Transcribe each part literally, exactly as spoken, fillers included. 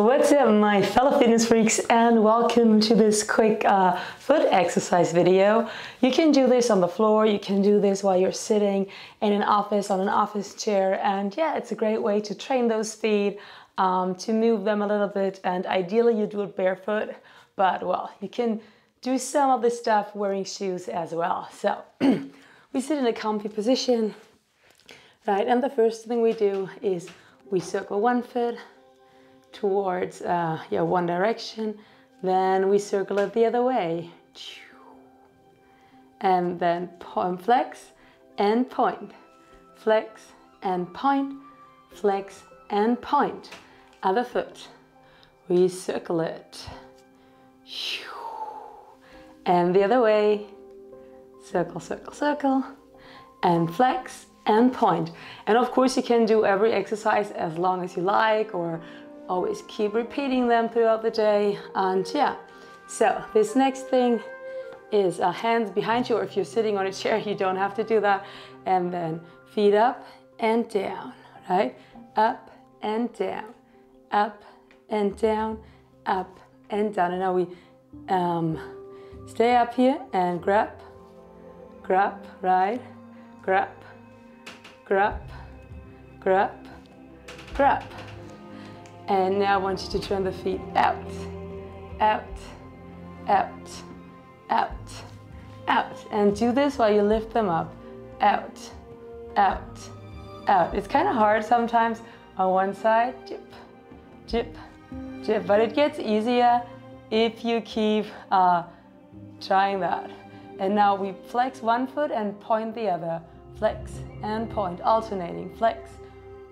What's up, my fellow fitness freaks, and welcome to this quick uh, foot exercise video. You can do this on the floor, you can do this while you're sitting in an office, on an office chair, and yeah, it's a great way to train those feet, um, to move them a little bit, and ideally you do it barefoot, but well, you can do some of this stuff wearing shoes as well. So we sit in a comfy position, right, and the first thing we do is we circle one foot towards uh, yeah, one direction, then we circle it the other way, and then point, flex and point, flex and point, flex and point. Other foot, we circle it, and the other way, circle, circle, circle, and flex and point. And of course you can do every exercise as long as you like, or always keep repeating them throughout the day. And yeah, so this next thing is uh, hands behind you, or if you're sitting on a chair, you don't have to do that. And then feet up and down, right? Up and down, up and down, up and down. And now we um, stay up here and grab, grab, right? Grab, grab, grab, grab. And now I want you to turn the feet out, out, out, out, out. And do this while you lift them up, out, out, out. It's kind of hard sometimes on one side, jip, jip, jip. But it gets easier if you keep uh, trying that. And now we flex one foot and point the other. Flex and point, alternating. Flex,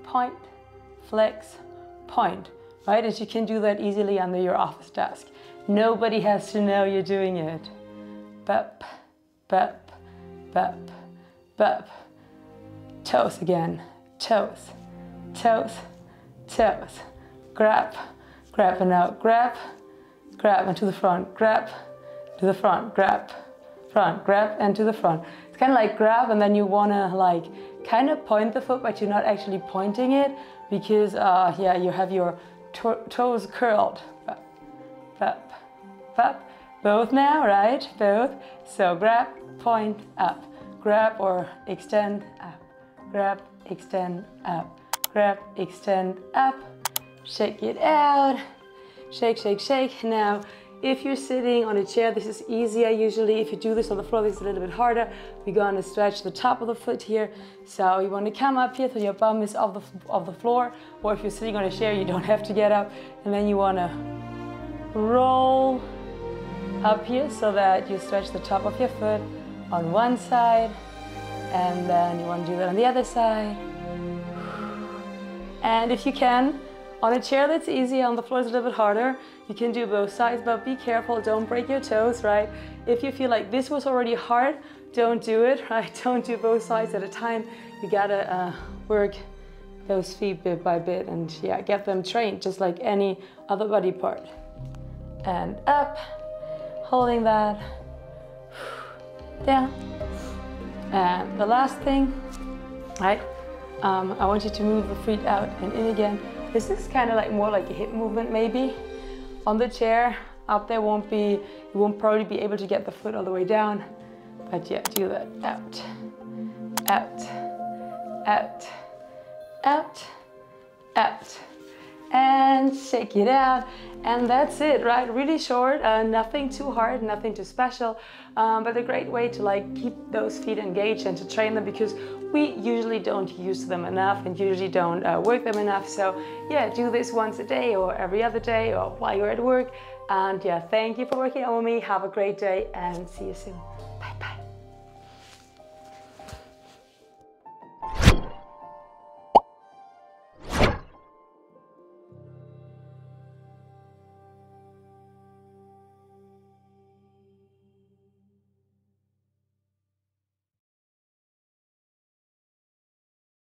point, flex, point, right? And you can do that easily under your office desk. Nobody has to know you're doing it. Bop, bop, bop, bop. Toes again. Toes, toes, toes. Grab, grab and out. Grab, grab and to the front. Grab, to the front. Grab, front. Grab and to the front. It's kind of like grab, and then you want to like kind of point the foot, but you're not actually pointing it, because uh, yeah, you have your to toes curled. Bop, bop, bop. Both now, right? Both. So grab, point, up. Grab or extend up. Grab, extend up. Grab, extend up. Shake it out. Shake, shake, shake. Now, if you're sitting on a chair, this is easier usually. If you do this on the floor, this is a little bit harder. We're going to stretch the top of the foot here. So you want to come up here so your bum is off the, off the floor. Or if you're sitting on a chair, you don't have to get up. And then you want to roll up here so that you stretch the top of your foot on one side. And then you want to do that on the other side. And if you can, on a chair that's easy, on the floor it's a little bit harder. You can do both sides, but be careful, don't break your toes, right? If you feel like this was already hard, don't do it, right? Don't do both sides at a time. You gotta uh, work those feet bit by bit, and yeah, get them trained just like any other body part. And up, holding that, down. And the last thing, right? Um, I want you to move the feet out and in again. This is kind of like more like a hip movement maybe. On the chair, up there won't be, you won't probably be able to get the foot all the way down. But yeah, do that. Out, out, out, out, out. And shake it out. And that's it, right? Really short, uh, nothing too hard, nothing too special. Um, but a great way to like keep those feet engaged and to train them, because we usually don't use them enough and usually don't uh, work them enough. So yeah, do this once a day or every other day or while you're at work. And yeah, thank you for working out with me. Have a great day and see you soon.